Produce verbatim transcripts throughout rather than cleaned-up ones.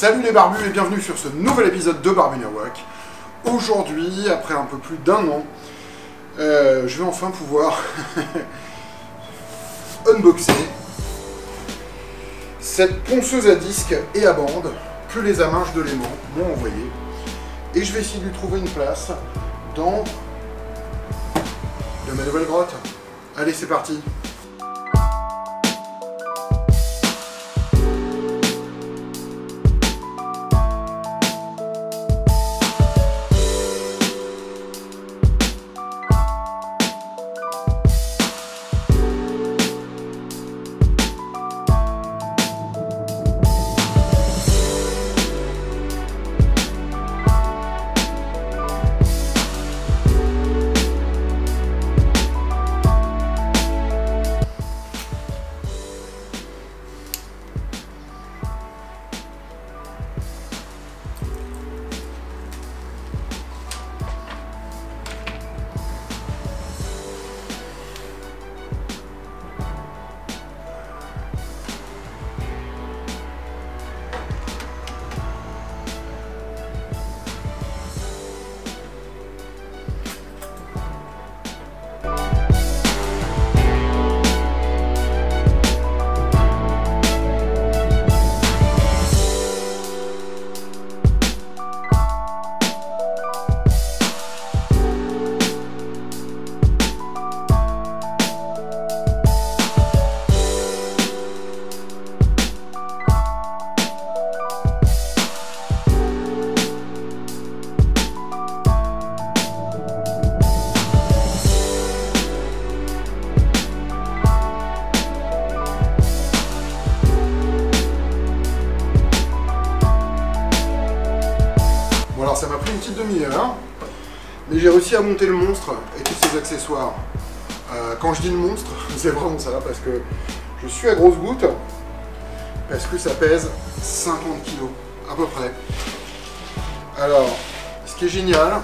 Salut les barbus et bienvenue sur ce nouvel épisode de BarbuNawak. Aujourd'hui, après un peu plus d'un an, euh, je vais enfin pouvoir unboxer cette ponceuse à disques et à bandes que les aminges de Léman m'ont envoyée. Et je vais essayer de lui trouver une place dans de ma nouvelle grotte. Allez, c'est parti! Ça m'a pris une petite demi-heure, mais j'ai réussi à monter le monstre et tous ses accessoires. Euh, quand je dis le monstre, c'est vraiment ça, parce que je suis à grosses gouttes, parce que ça pèse cinquante kilos, à peu près. Alors, ce qui est génial,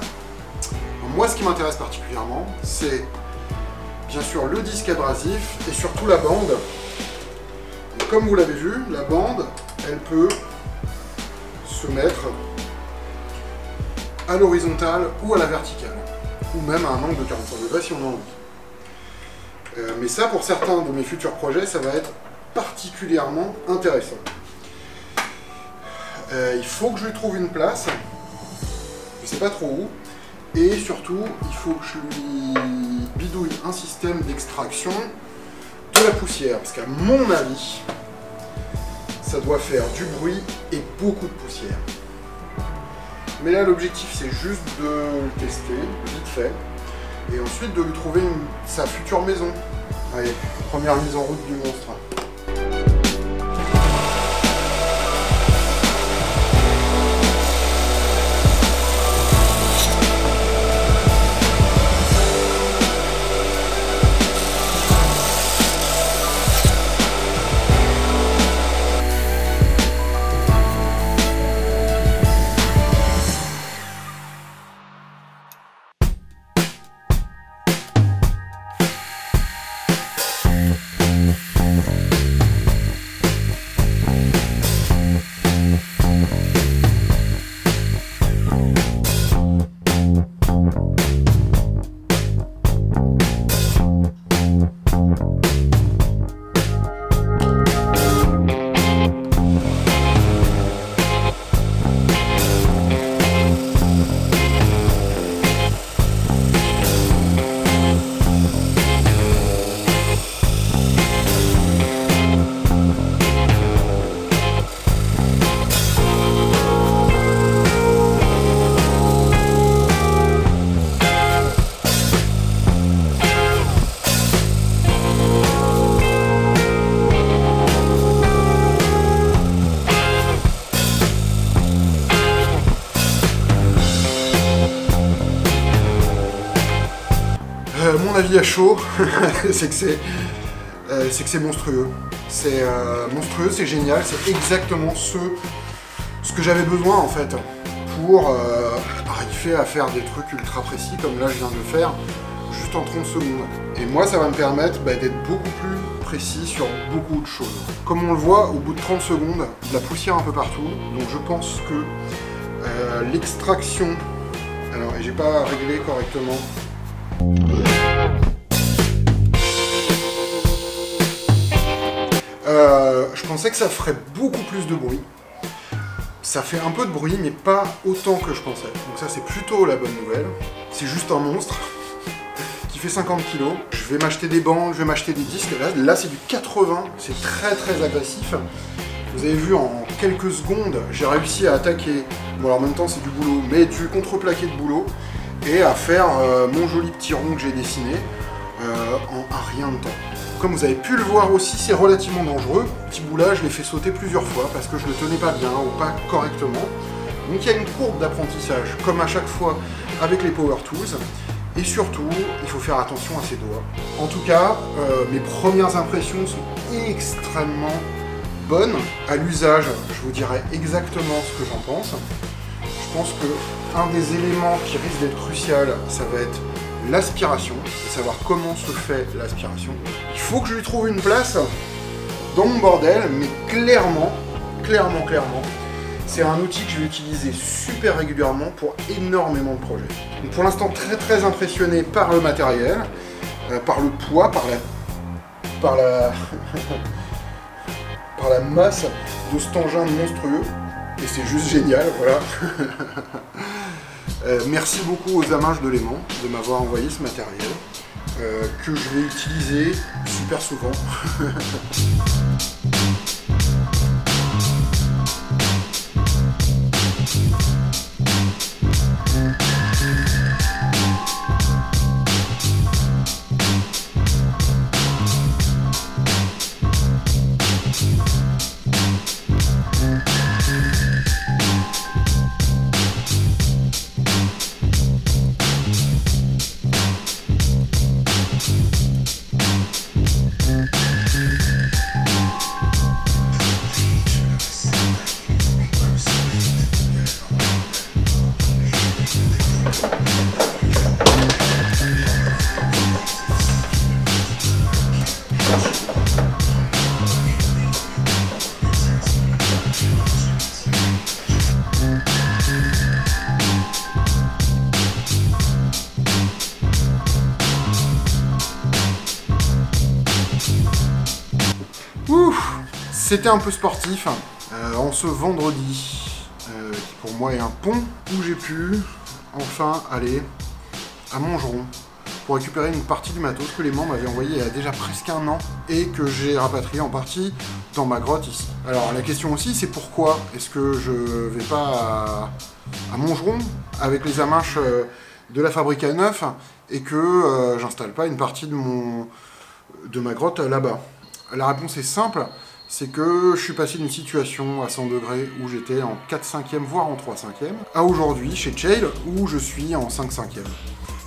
moi ce qui m'intéresse particulièrement, c'est bien sûr le disque abrasif et surtout la bande. Donc, comme vous l'avez vu, la bande, elle peut se mettre à l'horizontale ou à la verticale, ou même à un angle de quarante-cinq degrés si on a envie. Euh, mais ça, pour certains de mes futurs projets, ça va être particulièrement intéressant. Euh, il faut que je lui trouve une place, je sais pas trop où, et surtout, il faut que je lui bidouille un système d'extraction de la poussière, parce qu'à mon avis, ça doit faire du bruit et beaucoup de poussière. Mais là, l'objectif, c'est juste de le tester, vite fait, et ensuite de lui trouver une, sa future maison. Allez, première mise en route du monstre. Mon avis à chaud, c'est que c'est euh, c'est monstrueux. C'est euh, monstrueux, c'est génial, c'est exactement ce, ce que j'avais besoin en fait pour euh, arriver à faire des trucs ultra précis comme là je viens de le faire, juste en trente secondes. Et moi ça va me permettre bah, d'être beaucoup plus précis sur beaucoup de choses. Comme on le voit, au bout de trente secondes, de la poussière un peu partout. Donc je pense que euh, l'extraction... Alors, j'ai pas réglé correctement. Euh, je pensais que ça ferait beaucoup plus de bruit. Ça fait un peu de bruit, mais pas autant que je pensais. Donc ça, c'est plutôt la bonne nouvelle. C'est juste un monstre qui fait cinquante kilos. Je vais m'acheter des bandes, je vais m'acheter des disques. Là, là c'est du quatre-vingts. C'est très, très agressif. Vous avez vu, en quelques secondes, j'ai réussi à attaquer. Bon, alors en même temps, c'est du boulot, mais du contreplaqué de boulot. Et à faire euh, mon joli petit rond que j'ai dessiné euh, en un rien de temps. Comme vous avez pu le voir aussi, c'est relativement dangereux. Le petit bout là, je l'ai fait sauter plusieurs fois parce que je le tenais pas bien ou pas correctement. Donc il y a une courbe d'apprentissage, comme à chaque fois avec les Power Tools. Et surtout, il faut faire attention à ses doigts. En tout cas, euh, mes premières impressions sont extrêmement bonnes. À l'usage, je vous dirai exactement ce que j'en pense. Je pense que un des éléments qui risque d'être crucial, ça va être l'aspiration, savoir comment se fait l'aspiration. Il faut que je lui trouve une place dans mon bordel, mais clairement, clairement, clairement, c'est un outil que je vais utiliser super régulièrement pour énormément de projets. Donc pour l'instant, très très impressionné par le matériel, euh, par le poids, par la, par la, par la masse de cet engin monstrueux. Et c'est juste génial, voilà. Euh, merci beaucoup aux Amages de Léman de m'avoir envoyé ce matériel euh, que je vais utiliser super souvent. C'était un peu sportif, euh, en ce vendredi, euh, qui pour moi est un pont, où j'ai pu enfin aller à Montgeron pour récupérer une partie du matos que Léman m'avait envoyé il y a déjà presque un an et que j'ai rapatrié en partie dans ma grotte ici. Alors la question aussi, c'est pourquoi est-ce que je vais pas à, à Montgeron avec les Amaches de la fabrique à neuf et que euh, j'installe pas une partie de, mon, de ma grotte là-bas? La réponse est simple. C'est que je suis passé d'une situation à cent degrés où j'étais en quatre cinquièmes voire en trois cinquièmes à aujourd'hui chez Chale où je suis en cinq cinquièmes.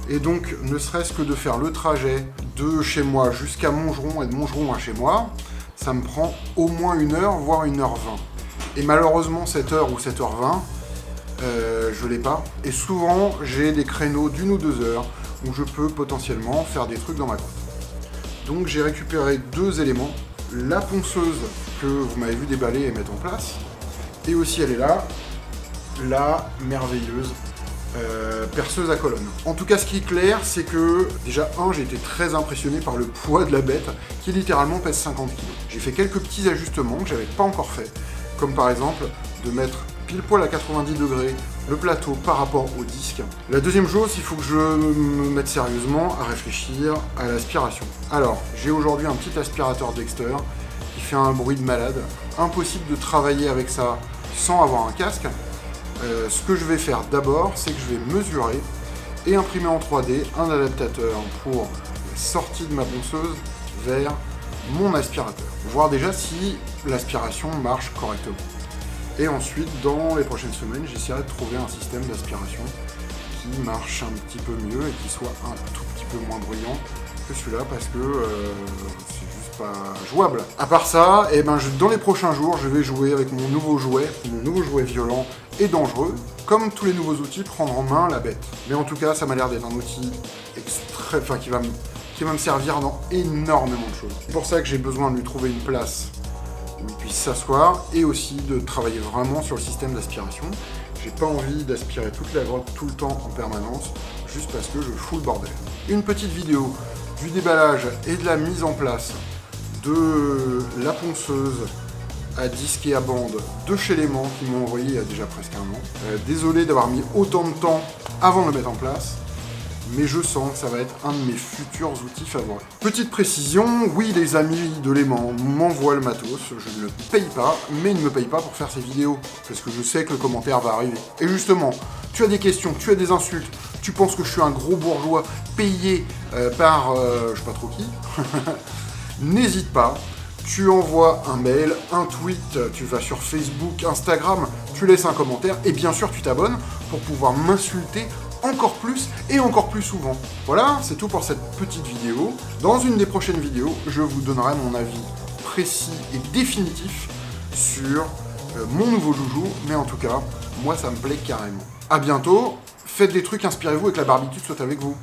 Et donc ne serait-ce que de faire le trajet de chez moi jusqu'à Montgeron et de Montgeron à chez moi, ça me prend au moins une heure voire une heure vingt. Et malheureusement cette heure ou cette heure vingt, euh, je l'ai pas. Et souvent j'ai des créneaux d'une ou deux heures où je peux potentiellement faire des trucs dans ma grotte. Donc j'ai récupéré deux éléments. La ponceuse que vous m'avez vu déballer et mettre en place, et aussi elle est là, la merveilleuse euh, perceuse à colonne. En tout cas, ce qui est clair, c'est que déjà un, j'ai été très impressionné par le poids de la bête qui littéralement pèse cinquante kilos. J'ai fait quelques petits ajustements que j'avais pas encore fait, comme par exemple de mettre pile poil à quatre-vingt-dix degrés le plateau par rapport au disque. La deuxième chose, il faut que je me mette sérieusement à réfléchir à l'aspiration. Alors, j'ai aujourd'hui un petit aspirateur Dexter qui fait un bruit de malade. Impossible de travailler avec ça sans avoir un casque. Euh, ce que je vais faire d'abord, c'est que je vais mesurer et imprimer en trois D un adaptateur pour la sortie de ma ponceuse vers mon aspirateur. Voir déjà si l'aspiration marche correctement. Et ensuite, dans les prochaines semaines, j'essaierai de trouver un système d'aspiration qui marche un petit peu mieux et qui soit un tout petit peu moins bruyant que celui-là parce que euh, c'est juste pas jouable. À part ça, eh ben, je, dans les prochains jours, je vais jouer avec mon nouveau jouet, mon nouveau jouet violent et dangereux, comme tous les nouveaux outils, prendre en main la bête. Mais en tout cas, ça m'a l'air d'être un outil extra... enfin, qui va me... qui va me servir dans énormément de choses. C'est pour ça que j'ai besoin de lui trouver une place où il puisse s'asseoir et aussi de travailler vraiment sur le système d'aspiration. J'ai pas envie d'aspirer toute la grotte tout le temps en permanence, juste parce que je fous le bordel. Une petite vidéo du déballage et de la mise en place de la ponceuse à disque et à bande de chez Léman qui m'ont envoyé il y a déjà presque un an. Euh, désolé d'avoir mis autant de temps avant de le mettre en place, mais je sens que ça va être un de mes futurs outils favoris. Petite précision, oui les amis de Léman m'envoient le matos, je ne le paye pas, mais ils ne me payent pas pour faire ces vidéos, parce que je sais que le commentaire va arriver. Et justement, tu as des questions, tu as des insultes, tu penses que je suis un gros bourgeois payé euh, par euh, je sais pas trop qui, n'hésite pas. Tu envoies un mail, un tweet, tu vas sur Facebook, Instagram, tu laisses un commentaire et bien sûr tu t'abonnes pour pouvoir m'insulter encore plus et encore plus souvent. Voilà, c'est tout pour cette petite vidéo. Dans une des prochaines vidéos, je vous donnerai mon avis précis et définitif sur euh, mon nouveau joujou, mais en tout cas, moi ça me plaît carrément. A bientôt, faites des trucs, inspirez-vous et que la barbitude soit avec vous.